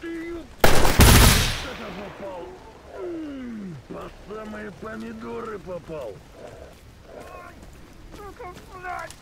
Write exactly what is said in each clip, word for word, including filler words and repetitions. Что-то попал. По самые помидоры попал. Сука, блядь!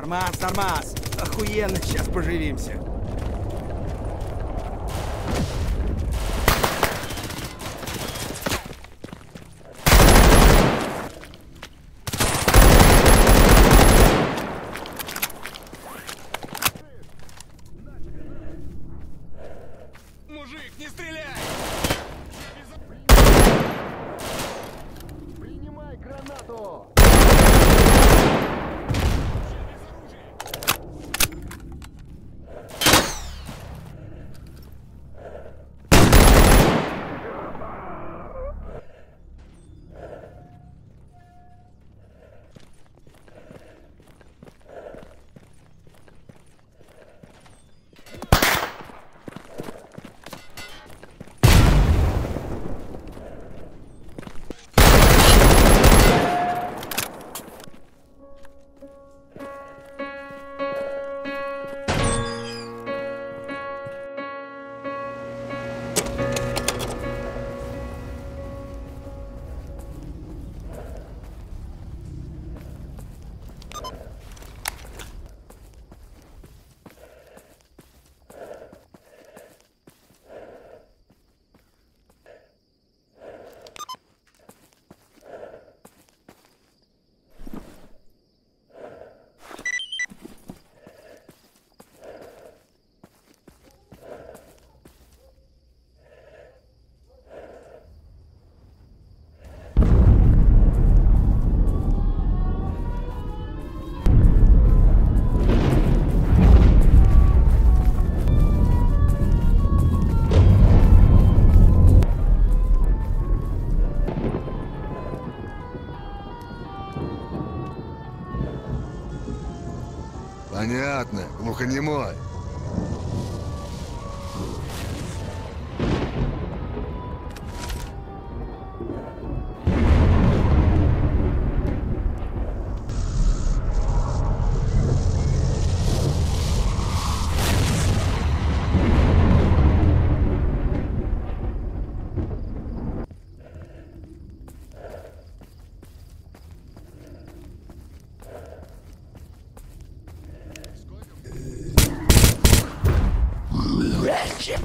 Нормас, нормас. Охуенно, сейчас поживимся. Понятно, глухонемой. Ratchet.